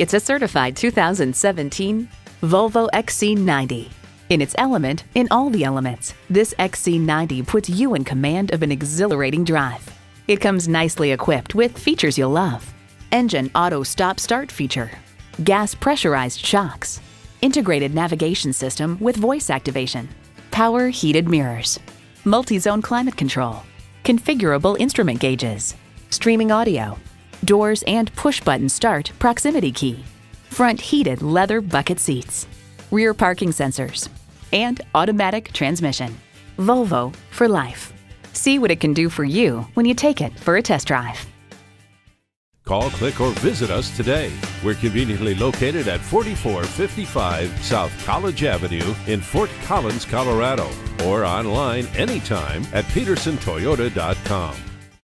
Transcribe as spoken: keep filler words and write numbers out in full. It's a certified two thousand seventeen Volvo X C ninety. In its element, in all the elements, this X C ninety puts you in command of an exhilarating drive. It comes nicely equipped with features you'll love. Engine auto stop start feature, gas pressurized shocks, integrated navigation system with voice activation, power heated mirrors, multi-zone climate control, configurable instrument gauges, streaming audio, doors and push-button start proximity key, front heated leather bucket seats, rear parking sensors, and automatic transmission. Volvo for life. See what it can do for you when you take it for a test drive. Call, click, or visit us today. We're conveniently located at forty-four fifty-five South College Avenue in Fort Collins, Colorado, or online anytime at Pedersen Toyota dot com.